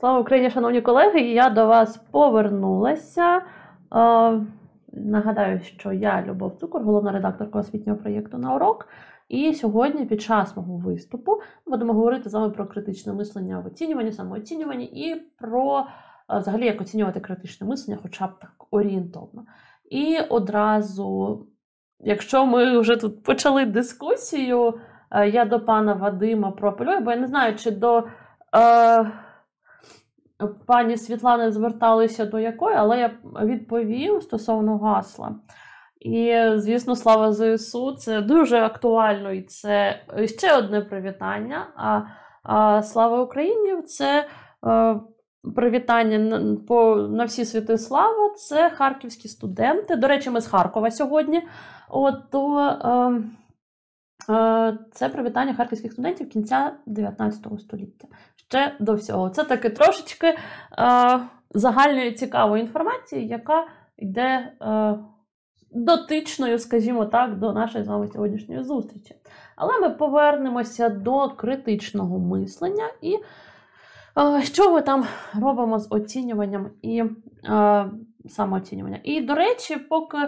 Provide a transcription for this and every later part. Слава Україні, шановні колеги! Я до вас повернулася. Нагадаю, що я Любов Цукор, головна редакторка освітнього проєкту «На урок». І сьогодні під час мого виступу будемо говорити з вами про критичне мислення в оцінюванні, самооцінюванні і про взагалі, як оцінювати критичне мислення, хоча б так орієнтовно. І одразу, якщо ми вже тут почали дискусію, я до пана Вадима проапелюю, бо я не знаю, чи до пані Світлани зверталися до якої, але я відповім стосовно гасла. І, звісно, слава ЗСУ, це дуже актуально, і це ще одне привітання. А слава Україні, це привітання на всі світи слава, це харківські студенти. До речі, ми з Харкова сьогодні. Це привітання харківських студентів кінця 19 століття. Ще до всього. Це таки трошечки загальної цікавої інформації, яка йде дотичною, скажімо так, до нашої з вами сьогоднішньої зустрічі. Але ми повернемося до критичного мислення і що ми там робимо з оцінюванням і самооцінюванням. І, до речі, поки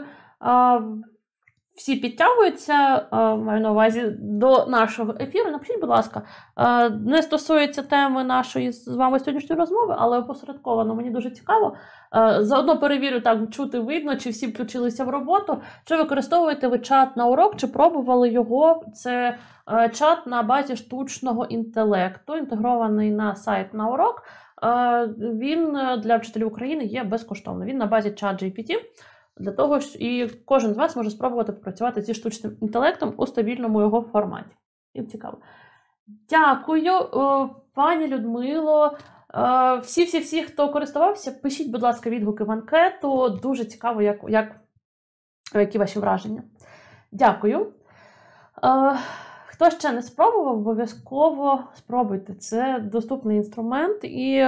всі підтягуються, маю на увазі, до нашого ефіру, напишіть, будь ласка, не стосується теми нашої з вами сьогоднішньої розмови, але опосередковано, мені дуже цікаво. Заодно перевірю, так чути видно, чи всі включилися в роботу, чи використовуєте ви чат на урок, чи пробували його. Це чат на базі штучного інтелекту, інтегрований на сайт на урок. Він для вчителів України є безкоштовний. Він на базі ChatGPT. Для того, що і кожен з вас може спробувати попрацювати зі штучним інтелектом у стабільному його форматі. І цікаво. Дякую, пані Людмило. Всі-всі-всі, хто користувався, пишіть, будь ласка, відгуки в анкету. Дуже цікаво, які ваші враження. Дякую. Хто ще не спробував, обов'язково спробуйте. Це доступний інструмент і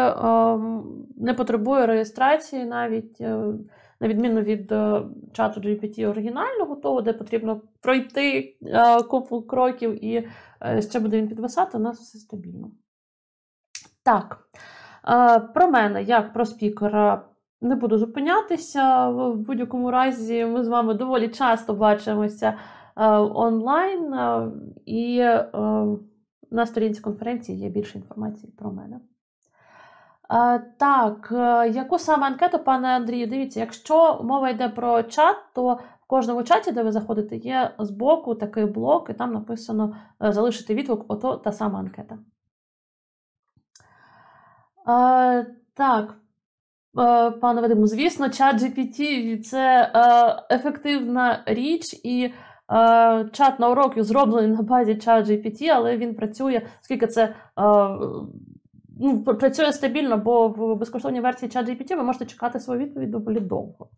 не потребує реєстрації навіть. На відміну від чату GPT оригінального, того, де потрібно пройти купу кроків і ще буде він підвисати, у нас все стабільно. Так, про мене, як про спікера, не буду зупинятися. В будь-якому разі ми з вами доволі часто бачимося онлайн, і на сторінці конференції є більше інформації про мене. Так, яку саме анкету, пане Андрію? Дивіться, якщо мова йде про чат, то в кожному чаті, де ви заходите, є збоку такий блок, і там написано «Залишити відгук», ото та сама анкета. Так, пане Вадиму, звісно, ChatGPT – це ефективна річ, і чат на урок зроблений на базі ChatGPT, але він працює, оскільки це... працює стабільно, бо в безкоштовній версії ChatGPT ви можете чекати свою відповідь доволі довго.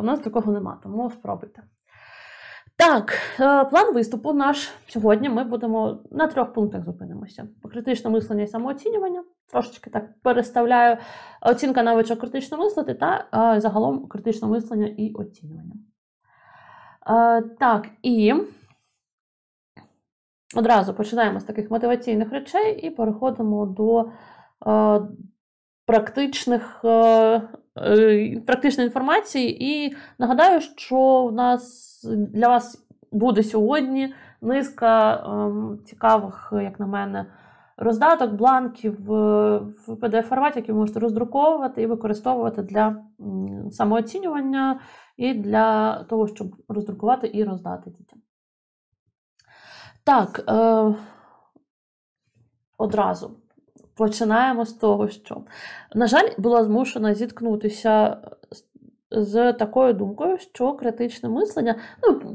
У нас такого нема, тому спробуйте. Так, план виступу наш сьогодні. Ми будемо на 3 пунктах зупинимося. Критичне мислення і самооцінювання. Трошечки так переставляю оцінка навичок критично мислити та загалом критичне мислення і оцінювання. Так, і... Одразу починаємо з таких мотиваційних речей і переходимо до практичної інформації. І нагадаю, що у нас для вас буде сьогодні низка цікавих, як на мене, роздаток, бланків в PDF-форматі, які ви можете роздруковувати і використовувати для самооцінювання і для того, щоб роздрукувати і роздати дітям. Так, одразу починаємо з того, що, на жаль, була змушена зіткнутися з такою думкою, що критичне мислення,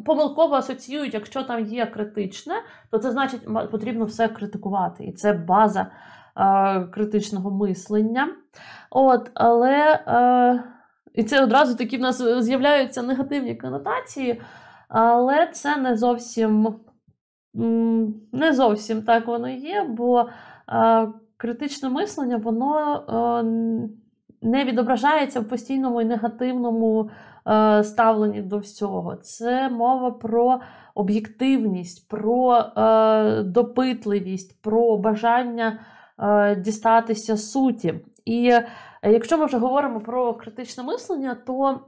помилково асоціюють, якщо там є критичне, то це значить, потрібно все критикувати, і це база критичного мислення. Але, і це одразу такі в нас з'являються негативні конотації, але це не зовсім так воно є, бо критичне мислення, воно не відображається в постійному і негативному ставленні до всього. Це мова про об'єктивність, про допитливість, про бажання дістатися суті. І якщо ми вже говоримо про критичне мислення, то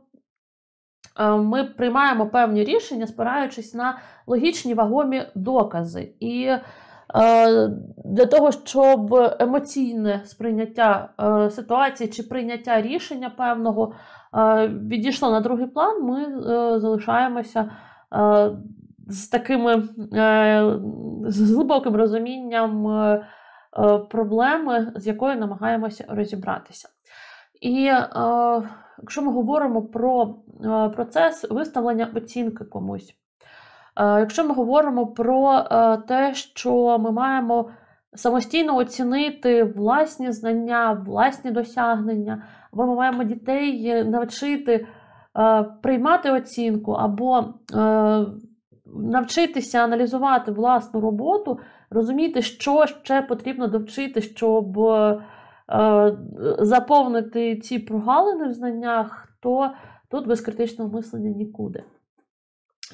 ми приймаємо певні рішення, спираючись на логічні вагомі докази. І для того, щоб емоційне сприйняття ситуації чи прийняття рішення певного відійшло на другий план, ми залишаємося з глибоким розумінням проблеми, з якою намагаємося розібратися. І якщо ми говоримо про процес виставлення оцінки комусь, якщо ми говоримо про те, що ми маємо самостійно оцінити власні знання, власні досягнення, або ми маємо дітей навчити приймати оцінку, або навчитися аналізувати власну роботу, розуміти, що ще потрібно довчити, щоб заповнити ці прогалини в знаннях, то тут без критичного мислення нікуди.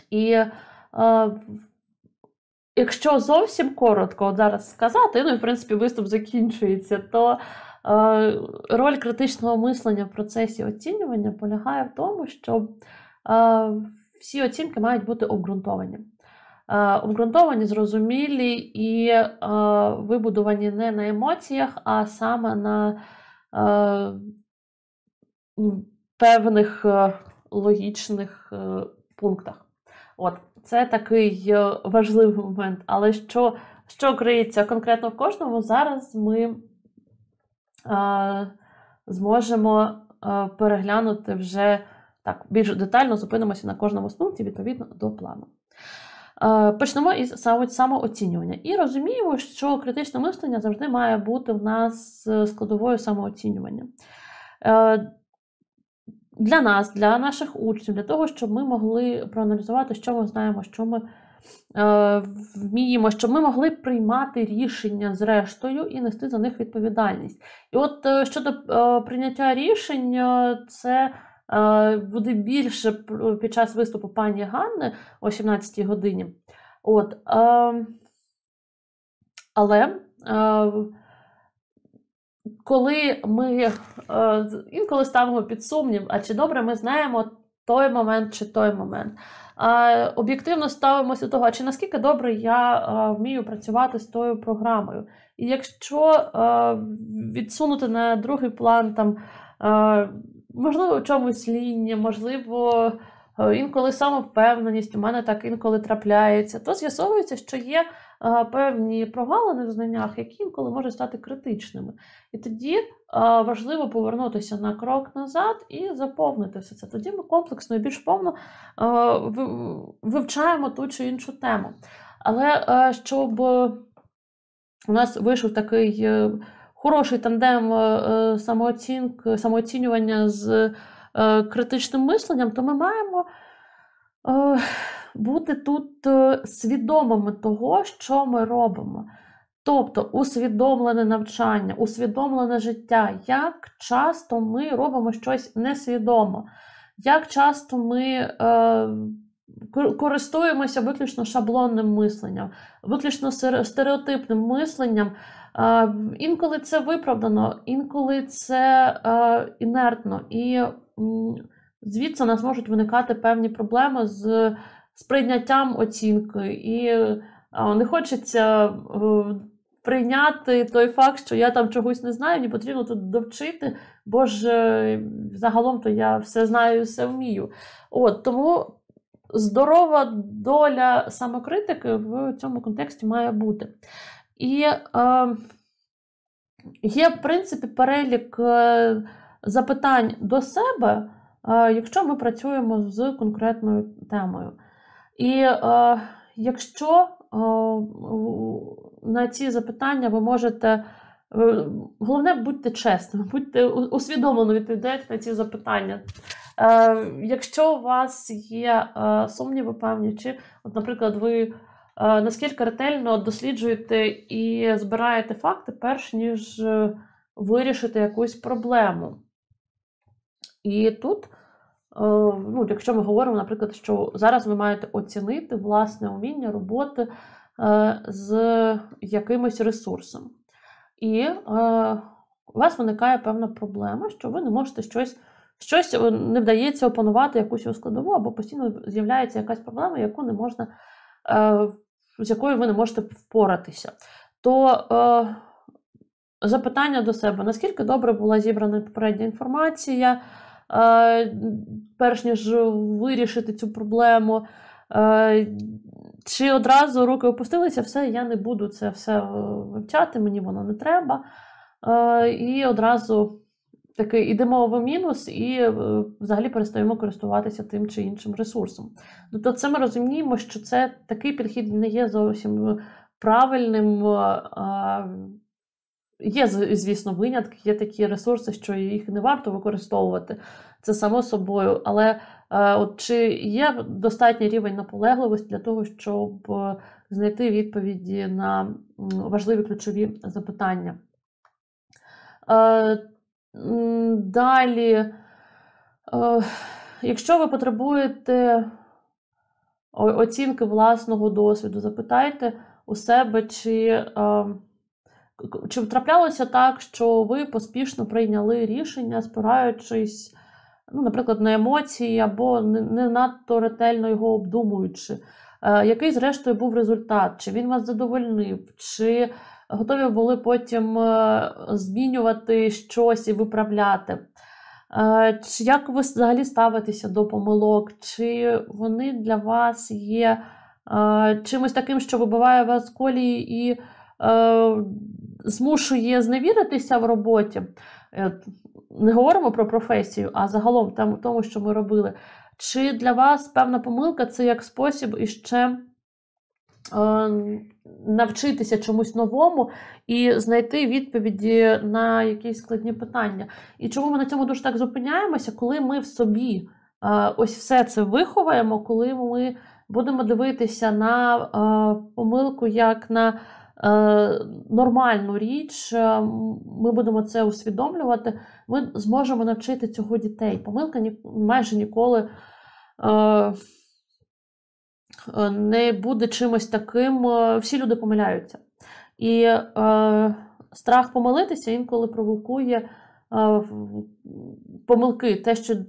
І якщо зовсім коротко от зараз сказати, ну і в принципі виступ закінчується, то роль критичного мислення в процесі оцінювання полягає в тому, що всі оцінки мають бути обґрунтовані. Обґрунтовані, зрозумілі і вибудовані не на емоціях, а саме на певних логічних пунктах. От, це такий важливий момент. Але що криється конкретно в кожному, зараз ми зможемо переглянути вже так, більш детально, зупинимося на кожному з пунктів відповідно до плану. Почнемо із самооцінювання. І розуміємо, що критичне мислення завжди має бути в нас складовою самооцінювання. Для нас, для наших учнів, для того, щоб ми могли проаналізувати, що ми знаємо, що ми вміємо, щоб ми могли приймати рішення зрештою і нести за них відповідальність. І от щодо прийняття рішень, це буде більше під час виступу пані Ганни о 17-й годині. От, але коли ми інколи ставимо під сумнів, а чи добре ми знаємо той момент чи той момент, об'єктивно ставимося до того, а чи наскільки добре я вмію працювати з тою програмою. І якщо відсунути на другий план, там, можливо, в чомусь лінь, можливо, інколи самовпевненість у мене так інколи трапляється, то з'ясовується, що є певні прогалини в знаннях, які інколи можуть стати критичними. І тоді важливо повернутися на крок назад і заповнити все це. Тоді ми комплексно і більш повно вивчаємо ту чи іншу тему. Але щоб у нас вийшов такий хороший тандем самооцінювання з критичним мисленням, то ми маємо бути тут свідомими того, що ми робимо. Тобто усвідомлене навчання, усвідомлене життя, як часто ми робимо щось несвідомо, як часто ми користуємося виключно шаблонним мисленням, виключно стереотипним мисленням. Інколи це виправдано, інколи це інертно. І звідси у нас можуть виникати певні проблеми з сприйняттям оцінки. І не хочеться прийняти той факт, що я там чогось не знаю, мені потрібно тут довчити, бо ж загалом-то я все знаю і все вмію. От, тому здорова доля самокритики в цьому контексті має бути. І є, в принципі, перелік запитань до себе, якщо ми працюємо з конкретною темою. І якщо на ці запитання ви можете, головне, будьте чесними, будьте усвідомлено відповідаєте на ці запитання. Якщо у вас є сумніви певні, чи, от, наприклад, ви наскільки ретельно досліджуєте і збираєте факти, перш ніж вирішити якусь проблему. І тут, ну, якщо ми говоримо, наприклад, що зараз ви маєте оцінити власне вміння роботи з якимось ресурсом. і у вас виникає певна проблема, що ви не можете щось не вдається опанувати якусь його складову, або постійно з'являється якась проблема, яку не можна, з якою ви не можете впоратися. То запитання до себе, наскільки добре була зібрана попередня інформація, перш ніж вирішити цю проблему, чи одразу руки опустилися, все, я не буду це все вивчати, мені воно не треба, і одразу таки йдемо в мінус і взагалі перестаємо користуватися тим чи іншим ресурсом. Тобто це ми розуміємо, що це такий підхід не є зовсім правильним. Є, звісно, винятки, є такі ресурси, що їх не варто використовувати, це само собою, але от чи є достатній рівень наполегливості для того, щоб знайти відповіді на важливі ключові запитання. Далі, якщо ви потребуєте оцінки власного досвіду, запитайте у себе, чи траплялося так, що ви поспішно прийняли рішення, спираючись, наприклад, на емоції або не надто ретельно його обдумуючи? Який, зрештою, був результат? Чи він вас задовольнив? Чи готові були потім змінювати щось і виправляти? Чи як ви взагалі ставитеся до помилок? Чи вони для вас є чимось таким, що вибиває вас з колії і змушує зневіритися в роботі? Не говоримо про професію, а загалом там, тому, що ми робили. Чи для вас певна помилка – це як спосіб іще навчитися чомусь новому і знайти відповіді на якісь складні питання? І чому ми на цьому дуже так зупиняємося? Коли ми в собі ось все це виховаємо, коли ми будемо дивитися на помилку як на нормальну річ, ми будемо це усвідомлювати, ми зможемо навчити цього дітей. Помилка майже ніколи не буде чимось таким. Всі люди помиляються. І страх помилитися інколи провокує помилки.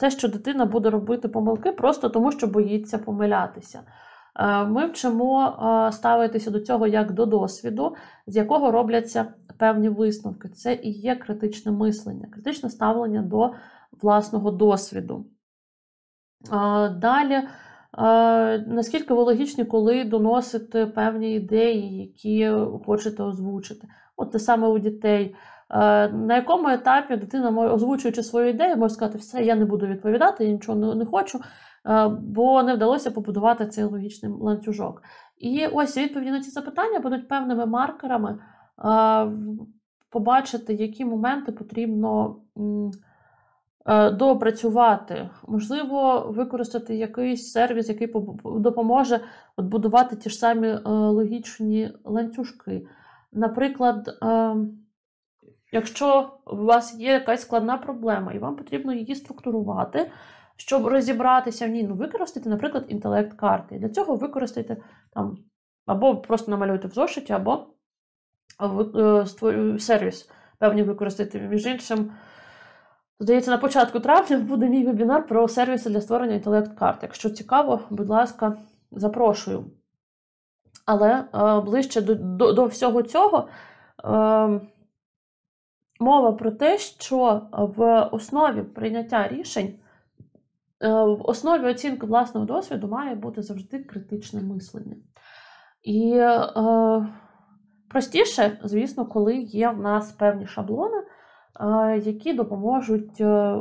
Те, що дитина буде робити помилки просто тому, що боїться помилятися. Ми вчимо ставитися до цього як до досвіду, з якого робляться певні висновки. Це і є критичне мислення, критичне ставлення до власного досвіду. Далі, наскільки ви логічні, коли доносите певні ідеї, які хочете озвучити? От те саме у дітей. На якому етапі дитина, озвучуючи свою ідею, може сказати: все, я не буду відповідати, я нічого не хочу, бо не вдалося побудувати цей логічний ланцюжок. І ось відповіді на ці запитання будуть певними маркерами побачити, які моменти потрібно допрацювати. Можливо, використати якийсь сервіс, який допоможе будувати ті ж самі логічні ланцюжки. Наприклад, якщо у вас є якась складна проблема і вам потрібно її структурувати, щоб розібратися в ній, використайте, наприклад, інтелект-карти. Для цього використайте, або просто намалюйте в зошиті, або сервіс певний використати. Між іншим, здається, на початку травня буде мій вебінар про сервіси для створення інтелект-карт. Якщо цікаво, будь ласка, запрошую. Але ближче до всього цього мова про те, що в основі прийняття рішень, в основі оцінки власного досвіду має бути завжди критичне мислення. І простіше, звісно, коли є в нас певні шаблони, які допоможуть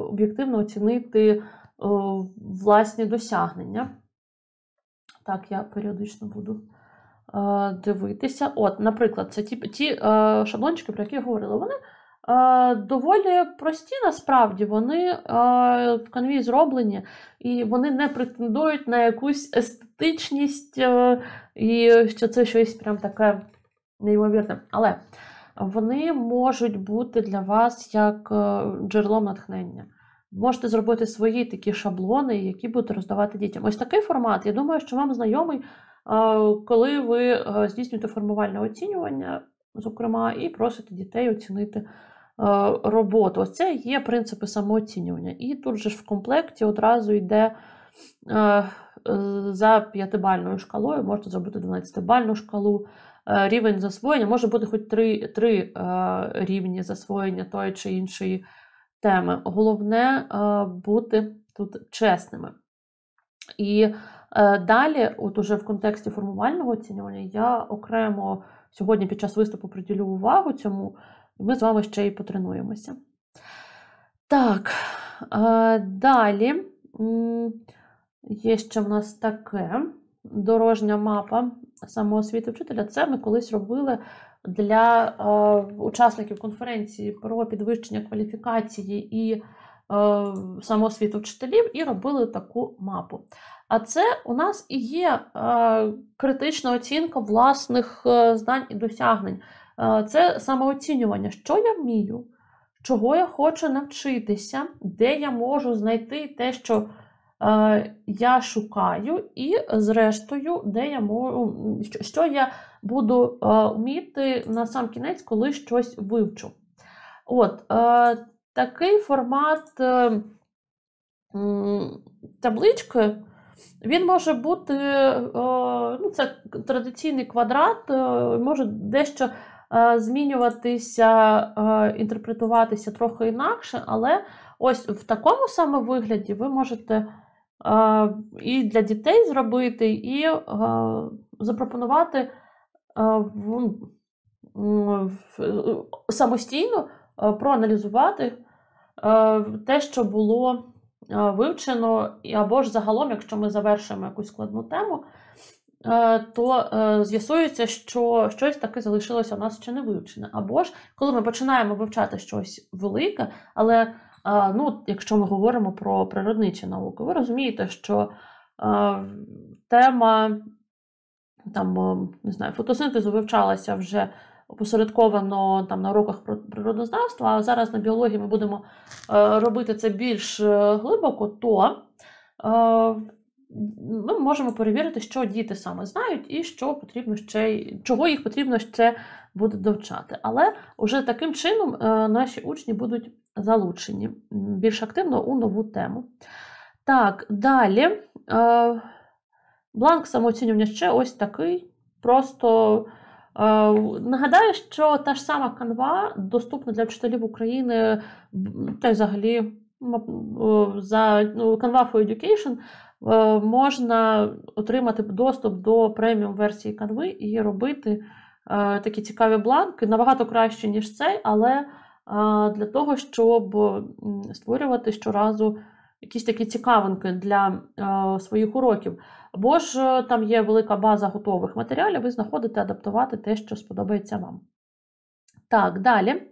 об'єктивно оцінити власні досягнення. Так, я періодично буду дивитися. От, наприклад, це ті шаблончики, про які я говорила. Вони доволі прості, насправді, вони в Canva зроблені, і вони не претендують на якусь естетичність, і що це щось прям таке неймовірне. Але вони можуть бути для вас як джерелом натхнення. Можете зробити свої такі шаблони, які будете роздавати дітям. Ось такий формат, я думаю, що вам знайомий, коли ви здійснюєте формувальне оцінювання, зокрема, і просити дітей оцінити роботу. Ось це є принципи самооцінювання. І тут же ж в комплекті одразу йде за 5-бальною шкалою, можна зробити 12-бальну шкалу. Рівень засвоєння, може бути хоч 3 рівні засвоєння тої чи іншої теми. Головне бути тут чесними. І далі, от уже в контексті формувального оцінювання, я окремо сьогодні під час виступу приділю увагу цьому, і ми з вами ще й потренуємося. Так, далі є ще в нас таке дорожня мапа самоосвіти вчителя. Це ми колись робили для учасників конференції про підвищення кваліфікації і самоосвіту вчителів, і робили таку мапу. А це у нас і є критична оцінка власних знань і досягнень. Це самооцінювання, що я вмію, чого я хочу навчитися, де я можу знайти те, що я шукаю, і, зрештою, де я можу, що я буду вміти на сам кінець, коли щось вивчу. От, такий формат таблички, він може бути, ну, це традиційний квадрат, може дещо змінюватися, інтерпретуватися трохи інакше, але ось в такому саме вигляді ви можете і для дітей зробити, і запропонувати самостійно проаналізувати те, що було вивчено, або ж загалом, якщо ми завершуємо якусь складну тему, то з'ясується, що щось таке залишилося у нас ще не вивчене. Або ж, коли ми починаємо вивчати щось велике, але ну, якщо ми говоримо про природничі науки, ви розумієте, що тема там, не знаю, фотосинтезу вивчалася вже опосередковано там, на уроках природознавства, а зараз на біології ми будемо робити це більш глибоко, то ми можемо перевірити, що діти саме знають і що потрібно ще, чого їх потрібно ще буде довчати. Але вже таким чином наші учні будуть залучені більш активно у нову тему. Так, далі. Бланк самооцінювання ще ось такий. Просто нагадаю, що та ж сама Canva доступна для вчителів України, та й взагалі за Canva for Education можна отримати доступ до преміум-версії Canva і робити такі цікаві бланки, набагато краще, ніж цей, але для того, щоб створювати щоразу якісь такі цікавинки для своїх уроків. Або ж там є велика база готових матеріалів, ви знаходите, адаптувати те, що сподобається вам. Так, далі.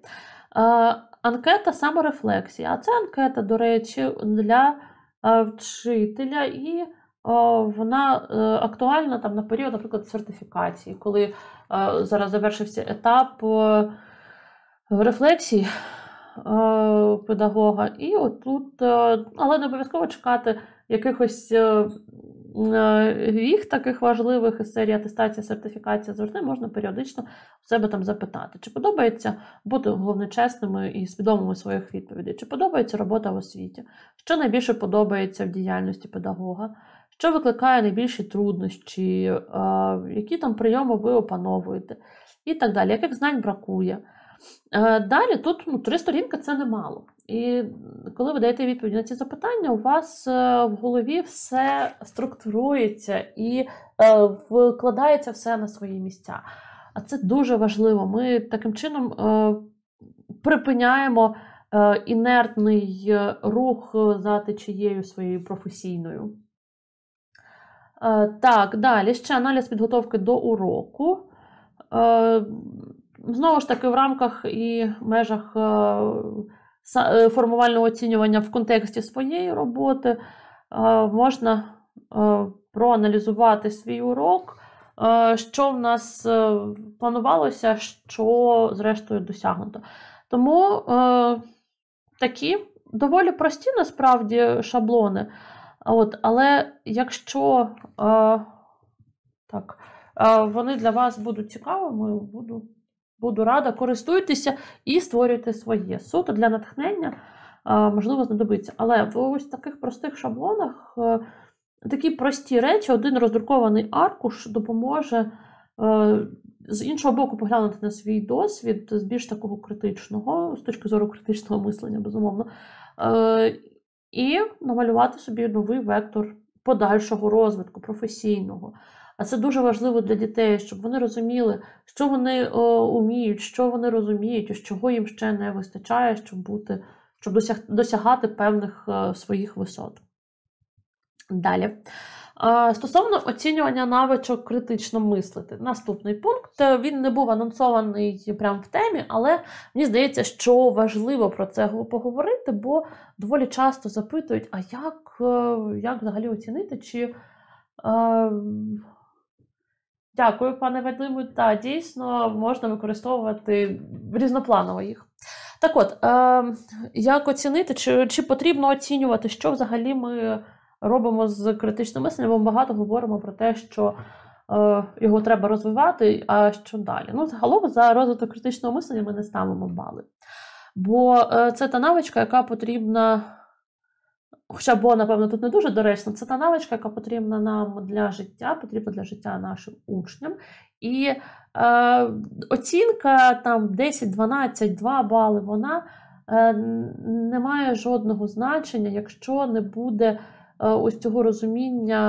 Анкета саморефлексія. А це анкета, до речі, для вчителя, і вона актуальна там на період, наприклад, сертифікації, коли зараз завершився етап рефлексій педагога, і отут, але не обов'язково чекати якихось віх таких важливих із серії атестація, сертифікація, завжди можна періодично у себе там запитати, чи подобається бути, головне, чесними і свідомими своїх відповідей, чи подобається робота в освіті, що найбільше подобається в діяльності педагога, що викликає найбільші труднощі, які там прийоми ви опановуєте і так далі, яких знань бракує. Далі тут 3 сторінки – це немало. І коли ви даєте відповіді на ці запитання, у вас в голові все структурується і вкладається все на свої місця. А це дуже важливо. Ми таким чином припиняємо інертний рух за течією своєю професійною. Так, далі ще аналіз підготовки до уроку. Знову ж таки, в рамках і межах формувального оцінювання в контексті своєї роботи можна проаналізувати свій урок, що в нас планувалося, що, зрештою, досягнуто. Тому такі доволі прості, насправді, шаблони. От, але якщо вони для вас будуть цікавими, буду Буду рада, користуйтеся і створюйте своє. Суто для натхнення, можливо, знадобиться. Але в ось таких простих шаблонах, такі прості речі, один роздрукований аркуш допоможе з іншого боку поглянути на свій досвід, з більш такого критичного, з точки зору критичного мислення, безумовно, і намалювати собі новий вектор подальшого розвитку, професійного. А це дуже важливо для дітей, щоб вони розуміли, що вони вміють, що вони розуміють, чого їм ще не вистачає, щоб досягати певних своїх висот. Далі. Стосовно оцінювання навичок критично мислити. Наступний пункт, він не був анонсований прямо в темі, але мені здається, що важливо про це поговорити, бо доволі часто запитують, а як взагалі оцінити, чи... Дякую, пане Вадиму. Та, дійсно, можна використовувати різнопланово їх. Так от, як оцінити, чи потрібно оцінювати, що взагалі ми робимо з критичним мисленням, бо ми багато говоримо про те, що його треба розвивати, а що далі. Ну, загалом, за розвиток критичного мислення ми не ставимо бали. Бо це та навичка, яка потрібна, хоча бо, напевно, тут не дуже доречно, це та навичка, яка потрібна нам для життя, потрібна для життя нашим учням. І оцінка там 10, 12, 2 бали, вона не має жодного значення, якщо не буде ось цього розуміння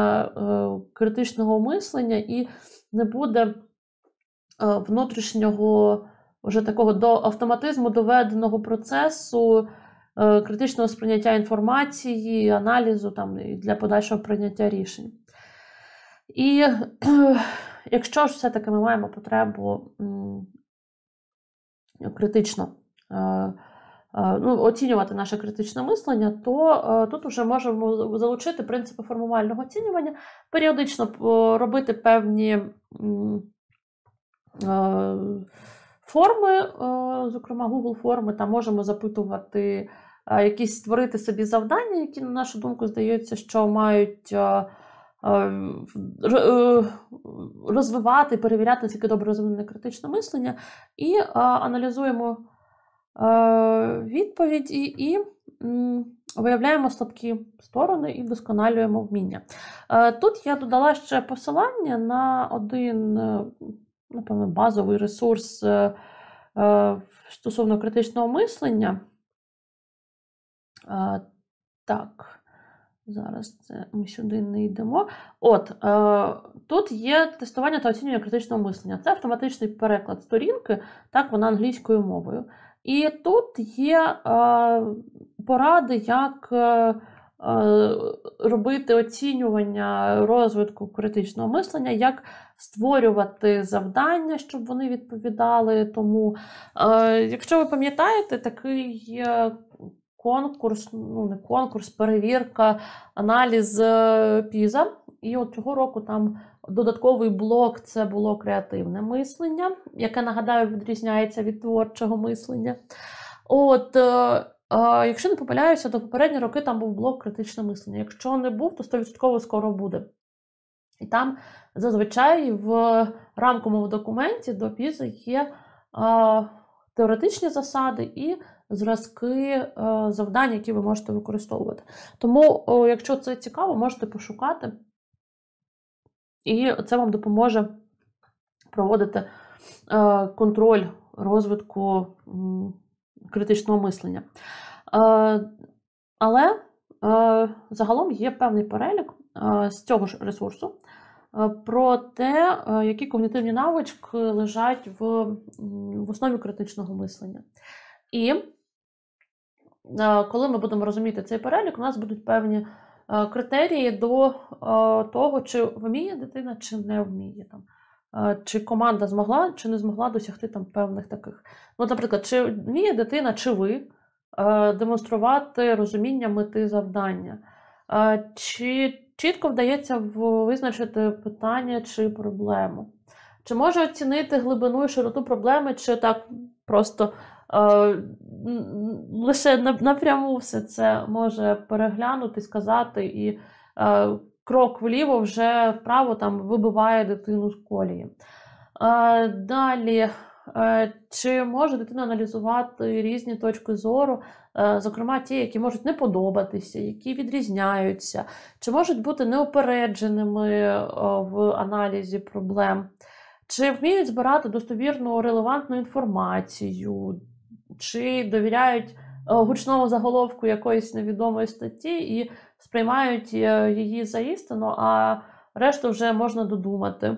критичного мислення і не буде внутрішнього, вже такого до автоматизму доведеного процесу критичного сприйняття інформації, аналізу там, для подальшого прийняття рішень. І якщо ж все-таки ми маємо потребу критично оцінювати наше критичне мислення, то тут вже можемо залучити принципи формувального оцінювання, періодично робити певні форми, зокрема Google-форми, там можемо запитувати, якісь створити собі завдання, які, на нашу думку, здається, що мають розвивати, перевіряти, наскільки добре розвинене критичне мислення, і аналізуємо відповіді і виявляємо слабкі сторони і вдосконалюємо вміння. Тут я додала ще посилання на один, напевно, базовий ресурс стосовно критичного мислення. Так, зараз ми сюди не йдемо. От, тут є тестування та оцінювання критичного мислення. Це автоматичний переклад сторінки, так, вона англійською мовою. І тут є поради, як робити оцінювання розвитку критичного мислення, як створювати завдання, щоб вони відповідали тому. Якщо ви пам'ятаєте, такий конкурс, ну не конкурс, перевірка, аналіз PISA, і от цього року там додатковий блок – це було креативне мислення, яке, нагадаю, відрізняється від творчого мислення. От, якщо не помиляюся, то попередні роки там був блок критичне мислення. Якщо не був, то 100% скоро буде. І там зазвичай в рамковому документі до PISA є теоретичні засади і зразки завдань, які ви можете використовувати. Тому, якщо це цікаво, можете пошукати. І це вам допоможе проводити контроль розвитку критичного мислення. Але загалом є певний перелік з цього ж ресурсу про те, які когнітивні навички лежать в основі критичного мислення. І коли ми будемо розуміти цей перелік, у нас будуть певні критерії до того, чи вміє дитина, чи не вміє. Там. Чи команда змогла, чи не змогла досягти там, певних таких. Ну, наприклад, чи вміє дитина, чи ви демонструвати розуміння мети завдання. Чи чітко вдається визначити питання чи проблему. Чи може оцінити глибину і широту проблеми, чи так просто... лише напряму все це може переглянути, сказати, і крок вліво вже вправо там вибиває дитину з колії. Далі Чи може дитина аналізувати різні точки зору, зокрема ті, які можуть не подобатися, які відрізняються, чи можуть бути неупередженими в аналізі проблем, чи вміють збирати достовірну, релевантну інформацію, чи довіряють гучному заголовку якоїсь невідомої статті і сприймають її за істину, а решту вже можна додумати.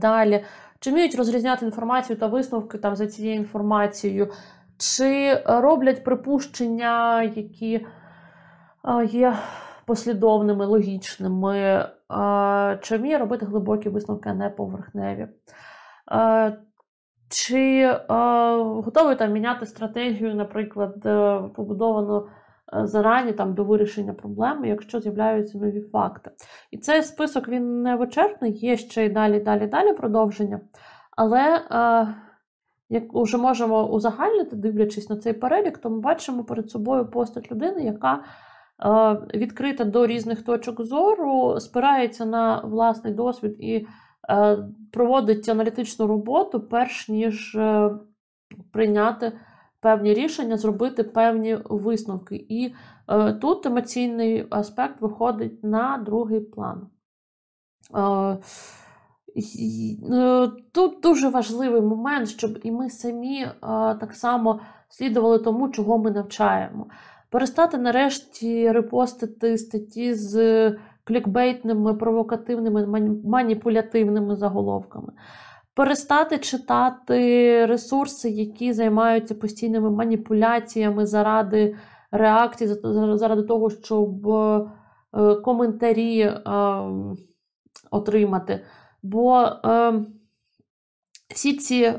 Далі, чи вміють розрізняти інформацію та висновки там, за цією інформацією, чи роблять припущення, які є послідовними, логічними, чи вміє робити глибокі висновки, а не поверхневі. Чи готові там міняти стратегію, наприклад, побудовану зарані там, до вирішення проблеми, якщо з'являються нові факти. І цей список, він не вичерпний, є ще й далі продовження. Але, як вже можемо узагальнити, дивлячись на цей перелік, то ми бачимо перед собою постать людини, яка відкрита до різних точок зору, спирається на власний досвід і проводить аналітичну роботу, перш ніж прийняти певні рішення, зробити певні висновки. І тут емоційний аспект виходить на другий план. Тут дуже важливий момент, щоб і ми самі так само слідували тому, чого ми навчаємо. Перестати нарешті репостити статті з клікбейтними, провокативними, маніпулятивними заголовками. Перестати читати ресурси, які займаються постійними маніпуляціями заради реакцій, заради того, щоб коментарі отримати. Бо всі ці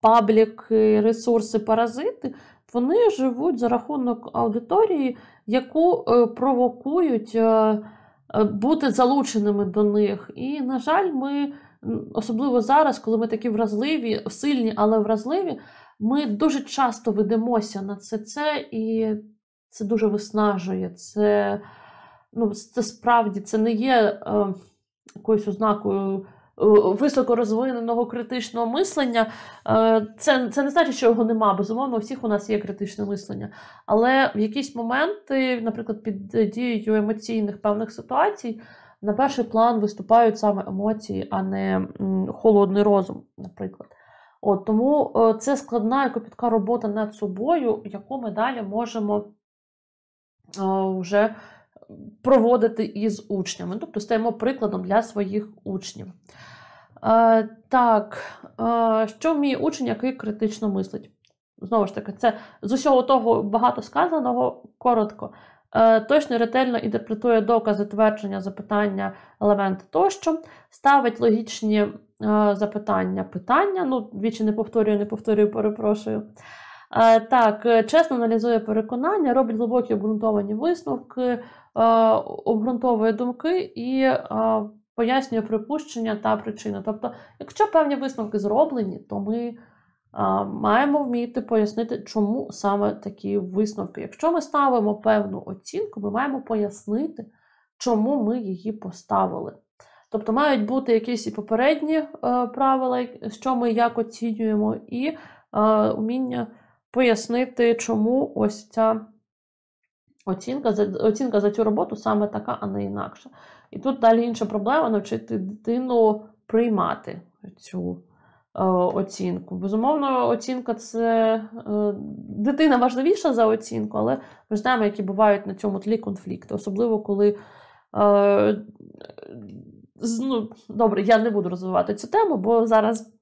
пабліки, ресурси, паразити, вони живуть за рахунок аудиторії, яку провокують бути залученими до них. І, на жаль, ми, особливо зараз, коли ми такі вразливі, сильні, але вразливі, ми дуже часто ведемося на це, і це дуже виснажує. Це, це справді, це не є якоюсь ознакою високорозвиненого критичного мислення. Це не значить, що його нема. Безумовно, у всіх у нас є критичне мислення. Але в якісь моменти, наприклад, під дією емоційних певних ситуацій, на перший план виступають саме емоції, а не холодний розум, наприклад. Тому це складна і копітка робота над собою, яку ми далі можемо вже проводити із учнями. Тобто стаємо прикладом для своїх учнів. Так, що вміє учень, який критично мислить? Знову ж таки, це з усього того багато сказаного, коротко. Точно, ретельно інтерпретує докази, твердження, запитання, елементи тощо, ставить логічні запитання, питання, двічі не повторюю, перепрошую. Так, чесно аналізує переконання, робить глибокі обґрунтовані висновки, обґрунтовує думки і пояснює припущення та причини. Тобто, якщо певні висновки зроблені, то ми маємо вміти пояснити, чому саме такі висновки. Якщо ми ставимо певну оцінку, ми маємо пояснити, чому ми її поставили. Тобто мають бути якісь і попередні правила, що ми як оцінюємо, і уміння пояснити, чому ось ця оцінка за цю роботу саме така, а не інакша. І тут далі інша проблема – навчити дитину приймати цю оцінку. Безумовно, оцінка – це дитина важливіша за оцінку, але ми знаємо, які бувають на цьому тлі конфлікти. Особливо, коли... Добре, я не буду розвивати цю тему, бо зараз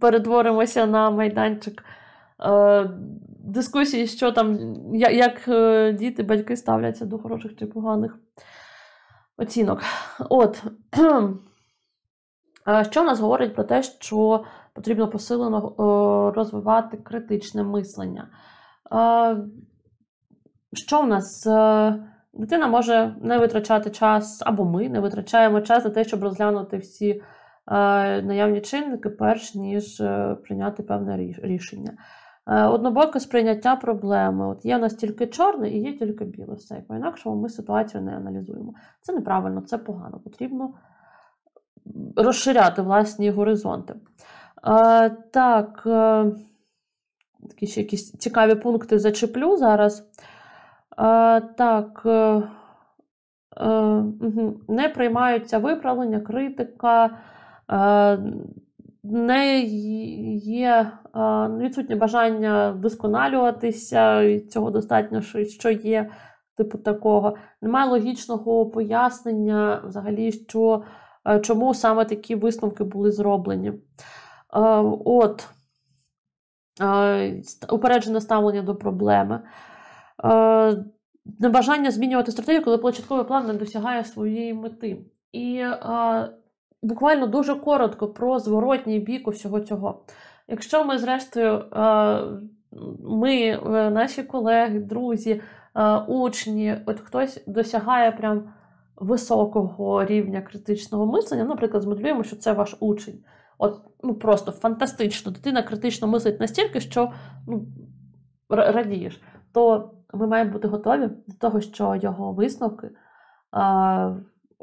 перетворимося на майданчик дискусії, що там, як діти, батьки ставляться до хороших чи поганих оцінок. Що нас говорить про те, що потрібно посилено розвивати критичне мислення? Що в нас? Дитина може не витрачати час, або ми не витрачаємо час на те, щоб розглянути всі наявні чинники, перш ніж прийняти певне рішення. Однобоке сприйняття проблеми. Є в нас тільки чорне і є тільки біле. Все, по-інакшому ми ситуацію не аналізуємо. Це неправильно, це погано. Потрібно розширяти власні горизонти. Так, такі ще якісь цікаві пункти зачеплю зараз. Так, не приймаються виправлення, критика, не є відсутнє бажання вдосконалюватися, і цього достатньо, що є, типу такого. Немає логічного пояснення взагалі, що, чому саме такі висновки були зроблені. От, упереджене ставлення до проблеми. Небажання змінювати стратегію, коли початковий план не досягає своєї мети. І буквально дуже коротко про зворотній бік усього цього. Якщо ми, зрештою, наші колеги, друзі, учні, от хтось досягає прям високого рівня критичного мислення, наприклад, змоделюємо, що це ваш учень. От, просто фантастично, дитина критично мислить настільки, що радієш, то ми маємо бути готові до того, що його висновки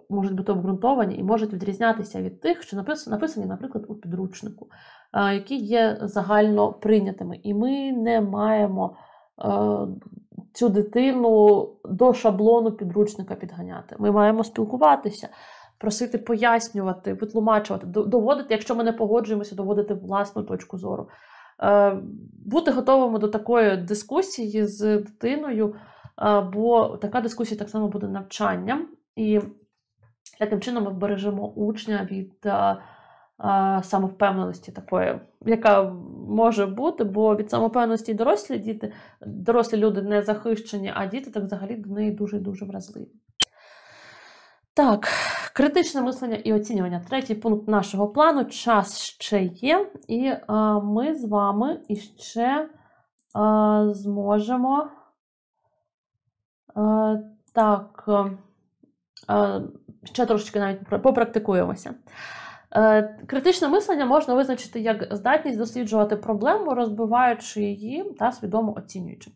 можуть бути обґрунтовані і можуть відрізнятися від тих, що написані, наприклад, у підручнику, які є загально прийнятими. І ми не маємо цю дитину до шаблону підручника підганяти. Ми маємо спілкуватися, просити пояснювати, витлумачувати, доводити, якщо ми не погоджуємося, доводити власну точку зору. Бути готовими до такої дискусії з дитиною, бо така дискусія так само буде навчанням. І таким чином ми вбережемо учня від самовпевненості такої, яка може бути, бо від самовпевненості дорослі люди не захищені, а діти так взагалі до неї дуже-дуже вразливі. Так, критичне мислення і оцінювання. Третій пункт нашого плану. Час ще є. І ми з вами іще зможемо так, ще трошечки навіть попрактикуємося. Критичне мислення можна визначити як здатність досліджувати проблему, розбиваючи її та свідомо оцінюючи.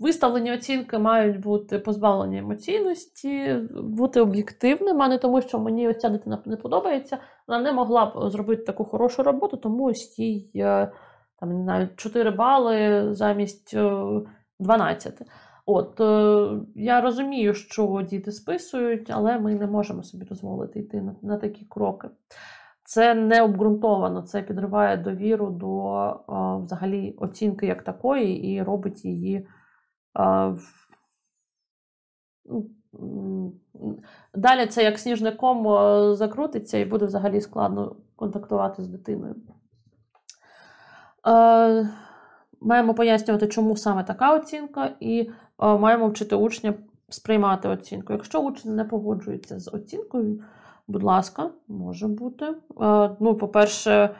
Виставлені оцінки мають бути позбавлені емоційності, бути об'єктивними, а не тому, що мені ось ця дитина не подобається, вона не могла б зробити таку хорошу роботу, тому ось їй там, не знаю, 4 бали замість 12. От, я розумію, що діти списують, але ми не можемо собі дозволити йти на такі кроки. Це не обґрунтовано, це підриває довіру до взагалі оцінки як такої і робить її далі це як сніжний ком закрутиться і буде взагалі складно контактувати з дитиною. Маємо пояснювати, чому саме така оцінка, і маємо вчити учня сприймати оцінку. Якщо учень не погоджується з оцінкою, будь ласка, може бути. Ну, по-перше,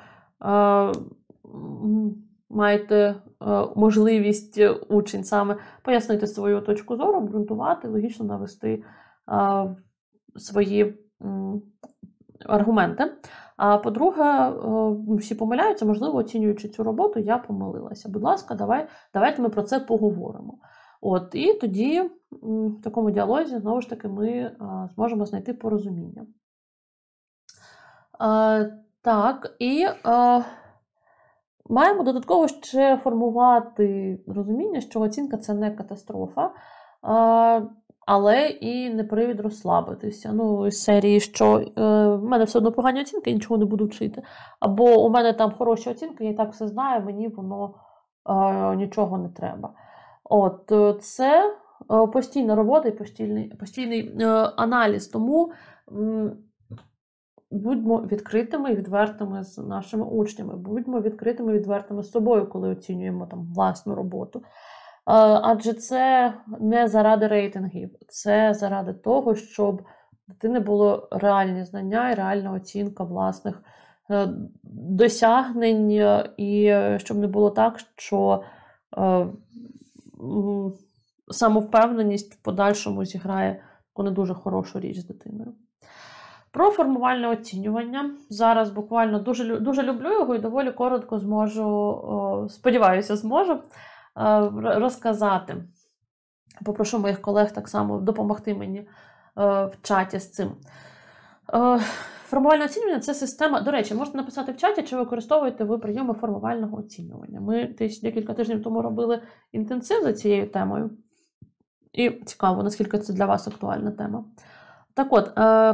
маєте можливість учень саме пояснити свою точку зору, обґрунтувати, логічно навести свої аргументи. А по-друге, всі помиляються, можливо, оцінюючи цю роботу, я помилилася. Будь ласка, давайте ми про це поговоримо. От, і тоді в такому діалозі, знову ж таки, ми зможемо знайти порозуміння. Так, і маємо додатково ще формувати розуміння, що оцінка – це не катастрофа, але і не привід розслабитися. Ну, із серії, що в мене все одно погані оцінки, я нічого не буду вчити. Або у мене там хороші оцінки, я і так все знаю, мені воно нічого не треба. От, це постійна робота і постійний аналіз. Тому будьмо відкритими і відвертими з нашими учнями, будьмо відкритими і відвертими з собою, коли оцінюємо там власну роботу. Адже це не заради рейтингів, це заради того, щоб в дитини було реальні знання і реальна оцінка власних досягнень, і щоб не було так, що самовпевненість в подальшому зіграє таку не дуже хорошу річ з дитиною. Про формувальне оцінювання. Зараз буквально дуже люблю його і доволі коротко зможу, сподіваюся, зможу розказати. Попрошу моїх колег так само допомогти мені в чаті з цим. Формувальне оцінювання – це система, до речі, можете написати в чаті, чи використовуєте ви прийоми формувального оцінювання. Ми десь декілька тижнів тому робили інтенсив за цією темою. І цікаво, наскільки це для вас актуальна тема. Так от,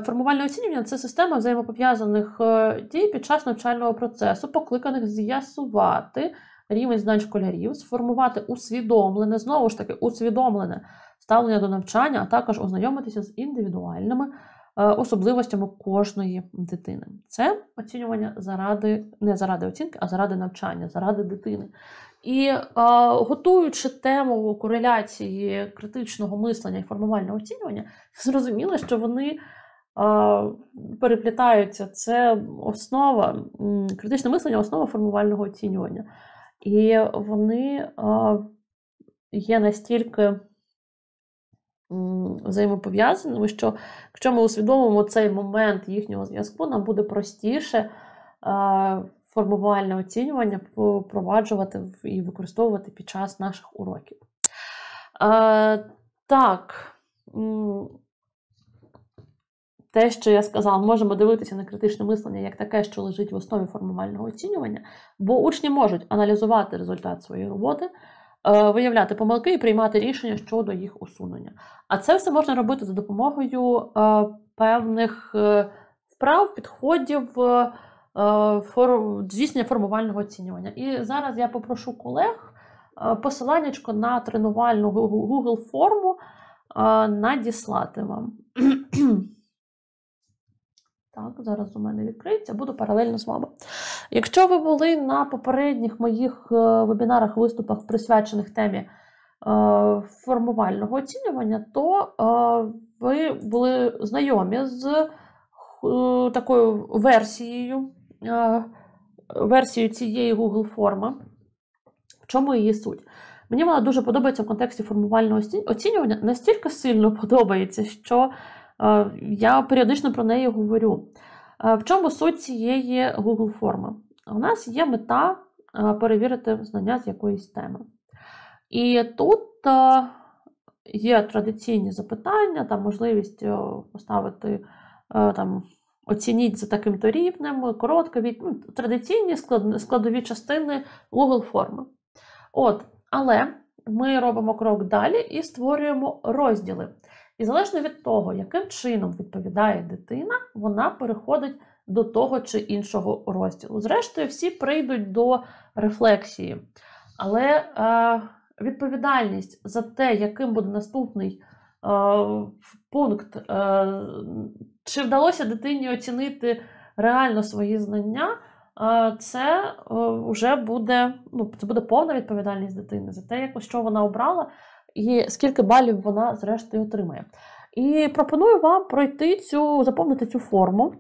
формувальне оцінювання – це система взаємопов'язаних дій під час навчального процесу, покликаних з'ясувати рівень знань школярів, сформувати усвідомлене, знову ж таки, усвідомлене ставлення до навчання, а також ознайомитися з індивідуальними особливостями кожної дитини. Це оцінювання заради, не заради оцінки, а заради навчання, заради дитини. І готуючи тему кореляції критичного мислення і формувального оцінювання, зрозуміло, що вони переплітаються. Це основа, критичне мислення – основа формувального оцінювання. І вони є настільки взаємопов'язаними, що якщо ми усвідомимо цей момент їхнього зв'язку, нам буде простіше формувальне оцінювання впроваджувати і використовувати під час наших уроків. Так, те, що я сказала, можемо дивитися на критичне мислення як таке, що лежить в основі формувального оцінювання, бо учні можуть аналізувати результат своєї роботи, виявляти помилки і приймати рішення щодо їх усунення. А це все можна робити за допомогою певних вправ, підходів, здійснення формувального оцінювання. І зараз я попрошу колег посиланнячко на тренувальну Google форму надіслати вам. Так, зараз у мене відкриється, буду паралельно з вами. Якщо ви були на попередніх моїх вебінарах, виступах, присвячених темі формувального оцінювання, то ви були знайомі з такою версією цієї Google форми. В чому її суть? Мені вона дуже подобається в контексті формувального оцінювання, настільки сильно подобається, що я періодично про неї говорю. В чому суть цієї Google форми? У нас є мета перевірити знання з якоїсь теми. І тут є традиційні запитання, там можливість поставити, там, оцініть за таким-то рівнем, коротко, традиційні складові частини Google форми. От, але ми робимо крок далі і створюємо розділи. І залежно від того, яким чином відповідає дитина, вона переходить до того чи іншого розділу. Зрештою, всі прийдуть до рефлексії. Але відповідальність за те, яким буде наступний пункт, чи вдалося дитині оцінити реально свої знання, це вже буде, це буде повна відповідальність дитини за те, що вона обрала, і скільки балів вона, зрештою, отримає. І пропоную вам пройти заповнити цю форму.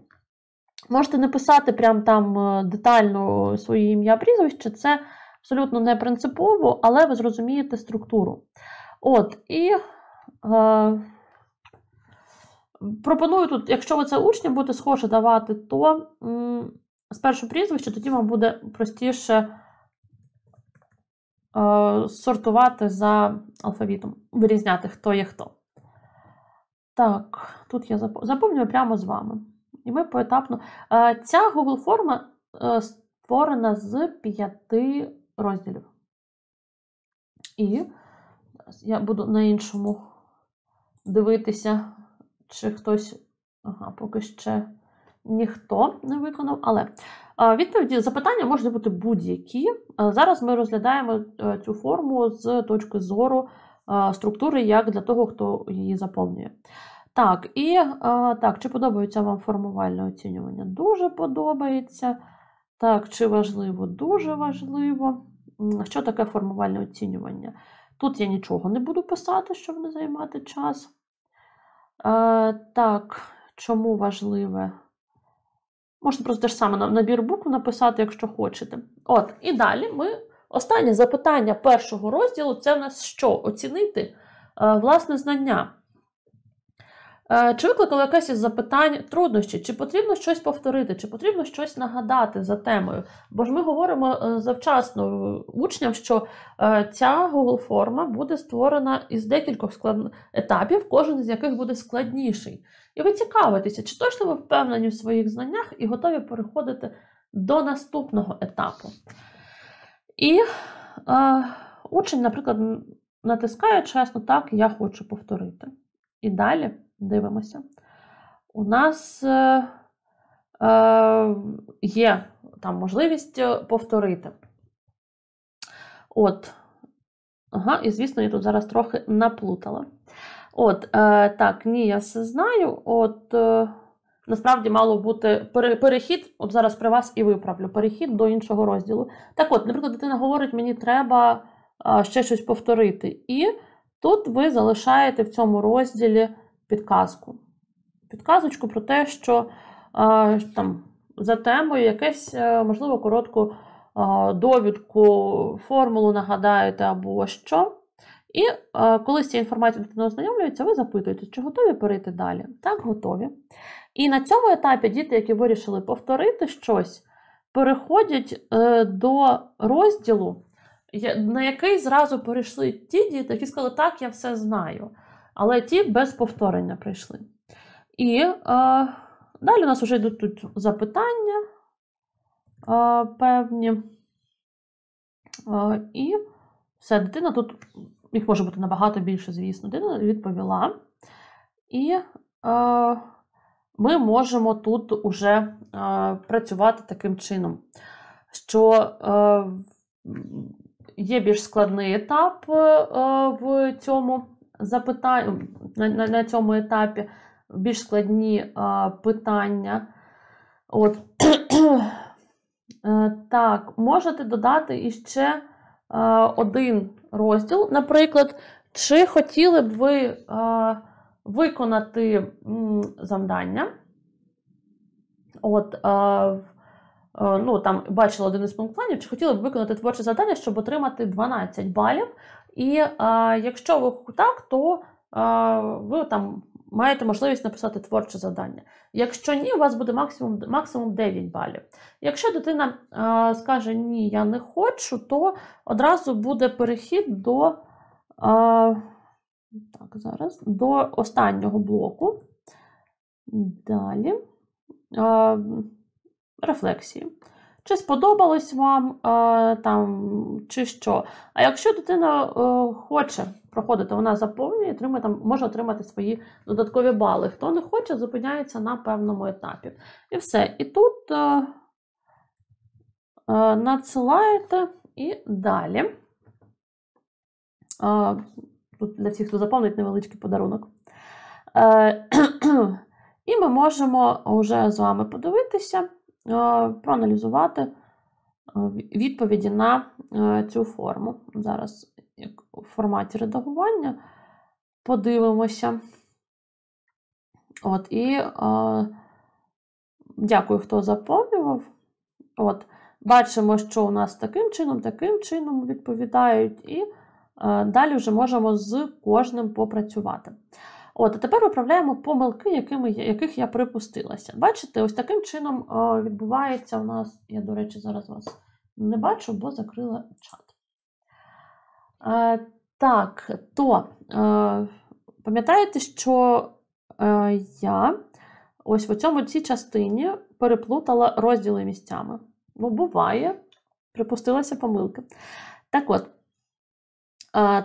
Можете написати прямо там детально своє ім'я, прізвище, це абсолютно не принципово, але ви зрозумієте структуру. От, і пропоную тут, якщо ви це учні будете схоже давати, то спершу прізвище, тоді вам буде простіше сортувати за алфавітом, вирізняти, хто є хто. Так, тут я заповнюю прямо з вами. І ми поетапно. Ця Google форма створена з 5 розділів. І я буду на іншому дивитися, чи хтось, поки ще ніхто не виконав, але відповіді, запитання можуть бути будь-які. Зараз ми розглядаємо цю форму з точки зору структури, як для того, хто її заповнює. Так, і так, чи подобається вам формувальне оцінювання? Дуже подобається. Так, чи важливо? Дуже важливо. Що таке формувальне оцінювання? Тут я нічого не буду писати, щоб не займати час. Так, чому важливе? Можна просто теж саме набір букв написати, якщо хочете. От, і далі ми останнє запитання першого розділу – це в нас що? Оцінити власне знання. Чи викликало якесь із запитань труднощі? Чи потрібно щось повторити? Чи потрібно щось нагадати за темою? Бо ж ми говоримо завчасно учням, що ця Google-форма буде створена із декількох етапів, кожен з яких буде складніший. І ви цікавитеся, чи точно ви впевнені в своїх знаннях і готові переходити до наступного етапу. І учень, наприклад, натискає чесно, так, я хочу повторити. І далі дивимося. У нас є там можливість повторити. От. Ага, і звісно, я тут зараз трохи наплутала. От, так, ні, я все знаю. От, насправді мало бути перехід, от зараз при вас і виправлю, перехід до іншого розділу. Так от, наприклад, дитина говорить, мені треба ще щось повторити. І тут ви залишаєте в цьому розділі підказку. Підказочку про те, що там, за темою якесь, можливо, коротку довідку, формулу нагадаєте або що. І коли з цією інформацією дитина ознайомлюється, ви запитуєте, чи готові перейти далі. Так, готові. І на цьому етапі діти, які вирішили повторити щось, переходять до розділу, на який зразу перейшли ті діти, які сказали, так, я все знаю. Але ті без повторення прийшли. І далі у нас вже йдуть тут запитання певні. І все, дитина тут, їх може бути набагато більше, звісно, дитина відповіла. І ми можемо тут уже працювати таким чином, що є більш складний етап в цьому запитанні, на цьому етапі більш складні питання. От. Так, можете додати іще один розділ, наприклад, чи хотіли б ви виконати завдання. От, ну, там бачила один із пунктів, чи хотіли б виконати творче завдання, щоб отримати 12 балів. І якщо ви так, то ви там маєте можливість написати творче завдання. Якщо ні, у вас буде максимум 9 балів. Якщо дитина скаже «ні, я не хочу», то одразу буде перехід до, так, зараз, до останнього блоку. Далі. Рефлексії. Чи сподобалось вам, там, чи що. А якщо дитина хоче проходити, вона заповнює, отримує, там, може отримати свої додаткові бали. Хто не хоче, зупиняється на певному етапі. І все. І тут надсилаєте і далі. Тут для всіх, хто заповнить, невеличкий подарунок. І ми можемо вже з вами подивитися, проаналізувати відповіді на цю форму. Зараз у форматі редагування подивимося. От, і дякую, хто заповнював. От, бачимо, що у нас таким чином відповідають. І далі вже можемо з кожним попрацювати. От, а тепер виправляємо помилки, яких я припустилася. Бачите, ось таким чином відбувається у нас, я, до речі, зараз вас не бачу, бо закрила чат. Так, то пам'ятаєте, що я ось в цій частині переплутала розділи місцями. Ну, буває, припустилася помилки. Так от.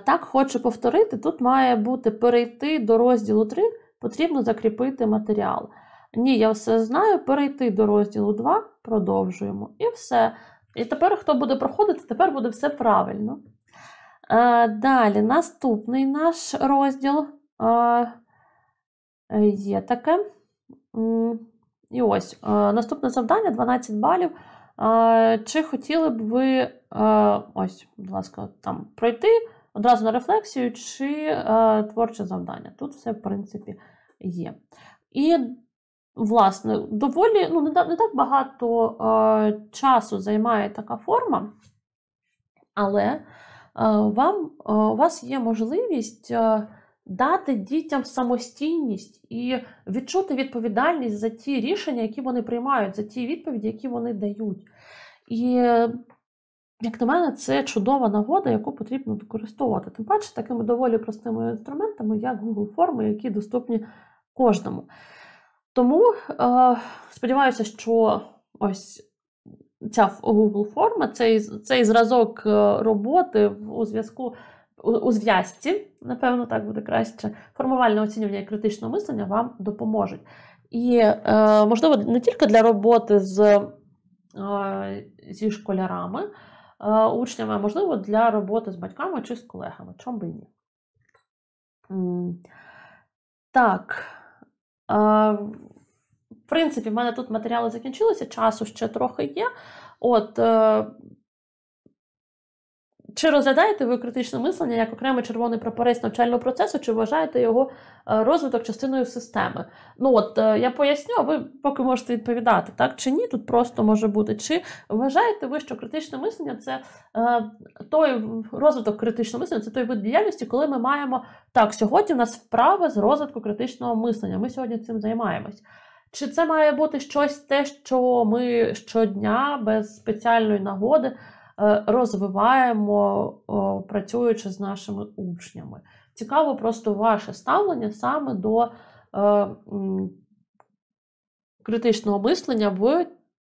Так, хочу повторити, тут має бути перейти до розділу 3, потрібно закріпити матеріал. Ні, я все знаю, перейти до розділу 2, продовжуємо. І все. І тепер, хто буде проходити, тепер буде все правильно. Далі, наступний наш розділ є таке. І ось, наступне завдання, 12 балів. Чи хотіли б ви, ось, будь ласка, там пройти одразу на рефлексію чи творче завдання. Тут все, в принципі, є. І, власне, доволі, ну, не так багато часу займає така форма, але у вас є можливість дати дітям самостійність і відчути відповідальність за ті рішення, які вони приймають, за ті відповіді, які вони дають. І, як на мене, це чудова нагода, яку потрібно використовувати. Тим паче, такими доволі простими інструментами, як Google форми, які доступні кожному. Тому сподіваюся, що ось ця Google форма, цей зразок роботи у зв'язку у зв'язці, напевно, так буде краще, формувальне оцінювання і критичне мислення вам допоможуть. І, можливо, не тільки для роботи зі школярами, учнями, а, можливо, для роботи з батьками чи з колегами. Чому би ні? Так. В принципі, в мене тут матеріали закінчилися, часу ще трохи є. От, чи розглядаєте ви критичне мислення як окремий червоний прапорець навчального процесу, чи вважаєте його розвиток частиною системи? Ну от, я поясню, а ви поки можете відповідати, так чи ні, тут просто може бути. Чи вважаєте ви, що критичне мислення – це той розвиток критичного мислення, це той вид діяльності, коли ми маємо, так, сьогодні в нас вправа з розвитку критичного мислення, ми сьогодні цим займаємось. Чи це має бути щось те, що ми щодня, без спеціальної нагоди, розвиваємо, працюючи з нашими учнями? Цікаво просто ваше ставлення саме до критичного мислення в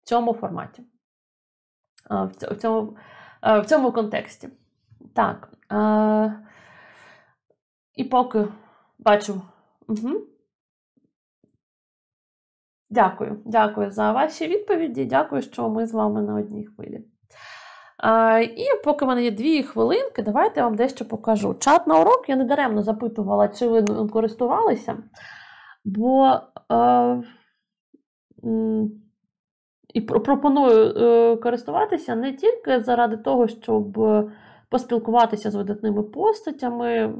цьому форматі, в цьому контексті. Так, і поки бачу... Дякую за ваші відповіді, дякую, що ми з вами на одній хвилі. І поки в мене є 2 хвилинки, давайте я вам дещо покажу. Чат на урок я недаремно запитувала, чи ви користувалися, бо і пропоную користуватися не тільки заради того, щоб поспілкуватися з видатними постатями,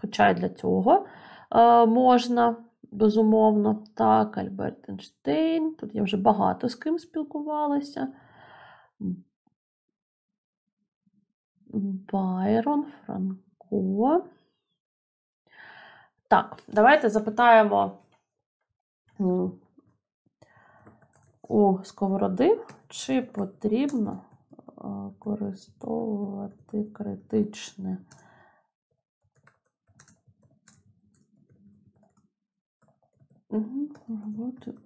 хоча й для цього можна, безумовно. Так, Альберт Ейнштейн, тут я вже багато з ким спілкувалася. Байрон Франко. Так, давайте запитаємо у Сковороди, чи потрібно використовувати критичне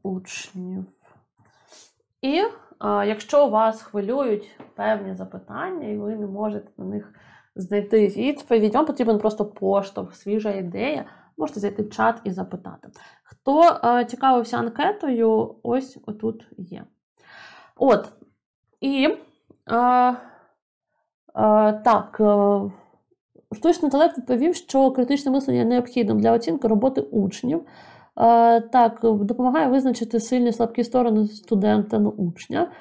учнів. І якщо вас хвилюють певні запитання, і ви не можете на них знайти відповідь, вам потрібен просто поштовх, свіжа ідея, можете зайти в чат і запитати. Хто цікавився анкетою, ось отут є. От, і так, штучний інтелект відповів, що критичне мислення необхідним для оцінки роботи учнів. Так, допомагає визначити сильні, слабкі сторони студента, учня.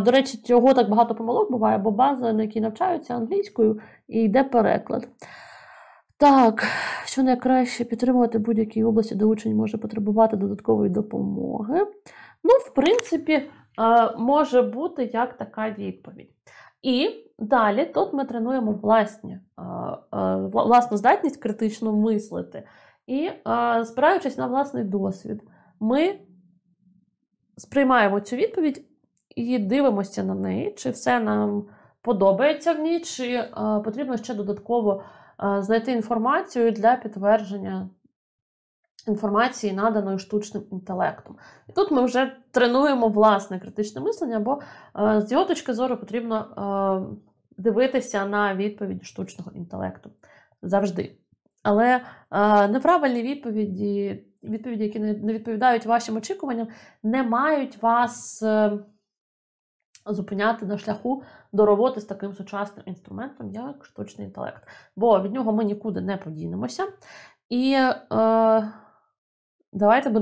До речі, його так багато помилок буває, бо база, на якій навчаються, англійською, і йде переклад. Так, що найкраще підтримувати будь-якій області, де учень може потребувати додаткової допомоги? Ну, в принципі, може бути як така відповідь. І далі тут ми тренуємо власну здатність критично мислити. І, спираючись на власний досвід, ми сприймаємо цю відповідь і дивимося на неї, чи все нам подобається в ній, чи потрібно ще додатково знайти інформацію для підтвердження інформації, наданої штучним інтелектом. І тут ми вже тренуємо власне критичне мислення, бо з його точки зору потрібно дивитися на відповідь штучного інтелекту завжди. Але неправильні відповіді, які не відповідають вашим очікуванням, не мають вас зупиняти на шляху до роботи з таким сучасним інструментом, як штучний інтелект. Бо від нього ми нікуди не подінемося. І давайте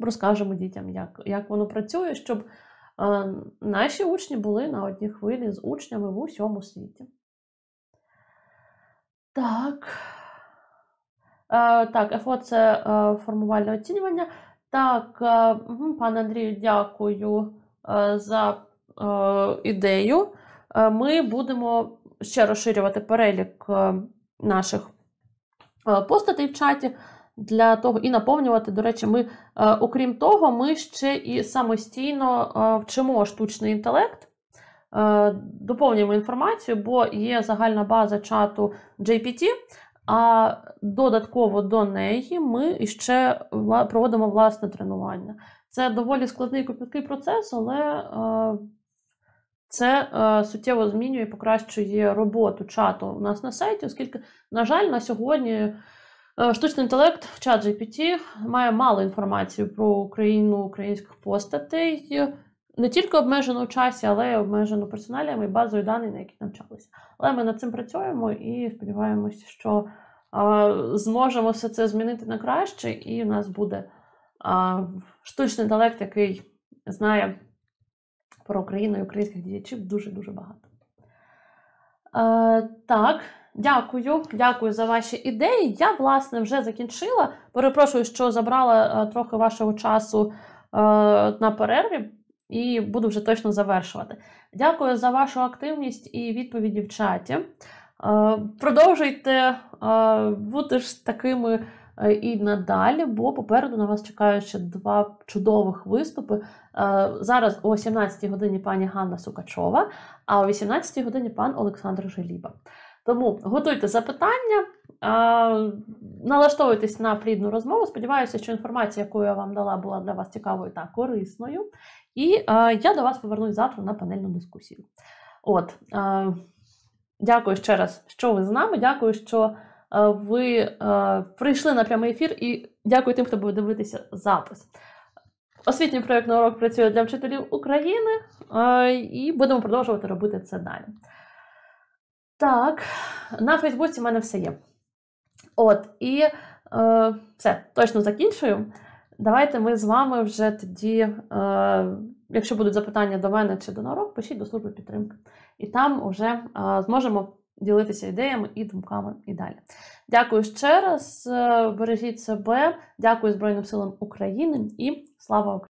розкажемо дітям, як воно працює, щоб наші учні були на одній хвилі з учнями в усьому світі. Так... Так, ФО – це формувальне оцінювання. Так, пане Андрію, дякую за ідею. Ми будемо ще розширювати перелік наших постатей в чаті для того і наповнювати. До речі, ми, окрім того, ми ще і самостійно вчимо штучний інтелект, доповнюємо інформацію, бо є загальна база чату GPT, а додатково до неї ми ще проводимо власне тренування. Це доволі складний і кропіткий процес, але це суттєво змінює і покращує роботу чату у нас на сайті, оскільки, на жаль, на сьогодні штучний інтелект, чат GPT, має мало інформації про Україну, українських постатей, не тільки обмежено в часі, але й обмежено персоналіями і базою даних, на яких навчалися. Але ми над цим працюємо і сподіваємося, що зможемо все це змінити на краще, і в нас буде штучний інтелект, який знає про Україну і українських діячів дуже-дуже багато. Так, дякую за ваші ідеї. Я, власне, вже закінчила. Перепрошую, що забрала трохи вашого часу на перерві, і буду вже точно завершувати. Дякую за вашу активність і відповіді в чаті. Продовжуйте бути ж такими і надалі, бо попереду на вас чекають ще два чудових виступи. Зараз о 17-й годині пані Ганна Сукачова, а о 18-й годині пан Олександр Жиліба. Тому готуйте запитання, налаштовуйтесь на плідну розмову. Сподіваюся, що інформація, яку я вам дала, була для вас цікавою та корисною. І я до вас повернусь завтра на панельну дискусію. От, дякую ще раз, що ви з нами. Дякую, що ви прийшли на прямий ефір, і дякую тим, хто буде дивитися запис. Освітній проєкт «На урок» працює для вчителів України, і будемо продовжувати робити це далі. Так, на Фейсбуці в мене все є. От, і все, точно закінчую. Давайте ми з вами вже тоді, якщо будуть запитання до мене чи до «На урок», пишіть до служби підтримки. І там вже зможемо ділитися ідеями і думками і далі. Дякую ще раз, бережіть себе, дякую Збройним силам України і слава Україні!